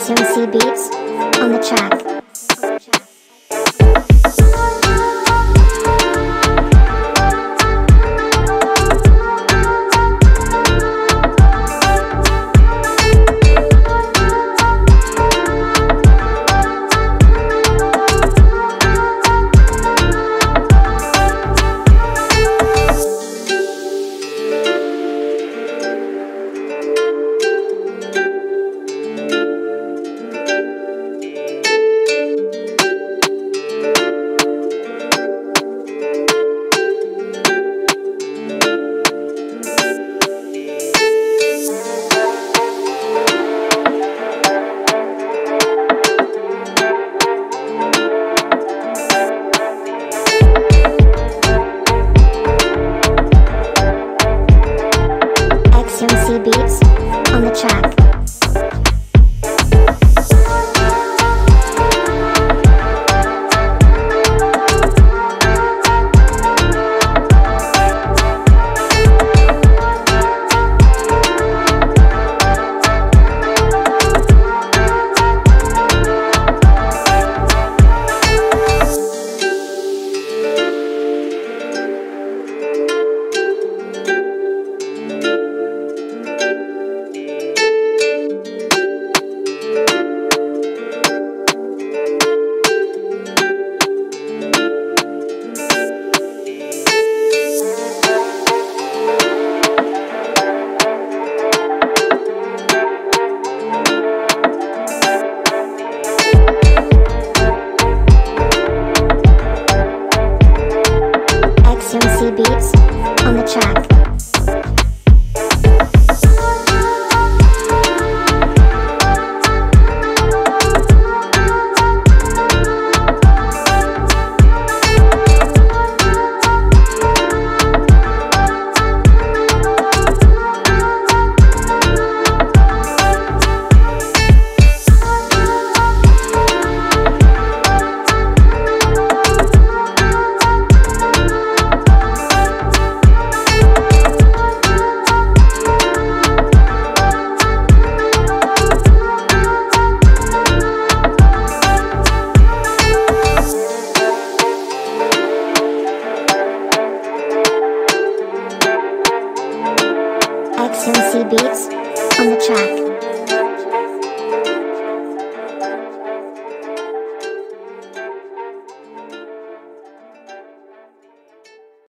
XMC Beats on the track. XMC BEATZ on the track. XMC BEATZ on the track. XMC BEATZ on the track.